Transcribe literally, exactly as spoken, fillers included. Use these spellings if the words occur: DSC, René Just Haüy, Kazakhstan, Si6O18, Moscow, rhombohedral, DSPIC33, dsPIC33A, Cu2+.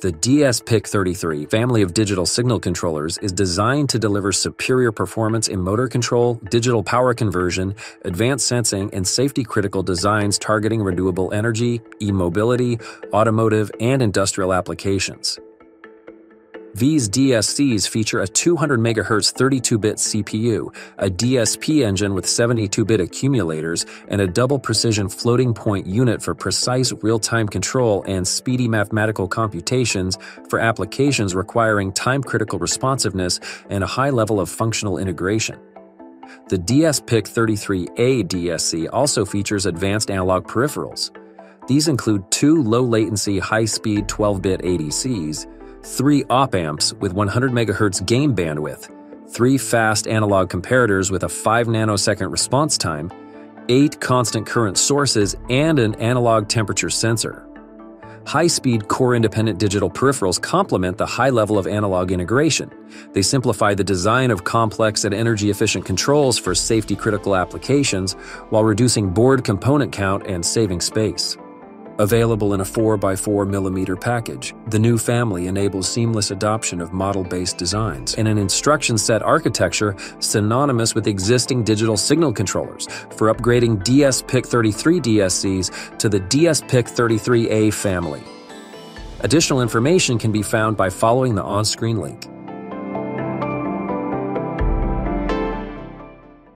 The D S P I C thirty-three family of digital signal controllers is designed to deliver superior performance in motor control, digital power conversion, advanced sensing, and safety-critical designs targeting renewable energy, e-mobility, automotive, and industrial applications. These D S Cs feature a two hundred megahertz thirty-two bit C P U, a D S P engine with seventy-two bit accumulators, and a double-precision floating-point unit for precise real-time control and speedy mathematical computations for applications requiring time-critical responsiveness and a high level of functional integration. The D S P I C thirty-three A D S C also features advanced analog peripherals. These include two low-latency, high-speed twelve bit A D Cs, three op-amps with one hundred megahertz gain bandwidth, three fast analog comparators with a five nanosecond response time, eight constant current sources, and an analog temperature sensor. High-speed core-independent digital peripherals complement the high level of analog integration. They simplify the design of complex and energy-efficient controls for safety-critical applications while reducing board component count and saving space. Available in a four by four millimeter package, the new family enables seamless adoption of model-based designs and an instruction set architecture synonymous with existing digital signal controllers for upgrading D S P I C thirty-three D S Cs to the D S P I C thirty-three A family. Additional information can be found by following the on-screen link.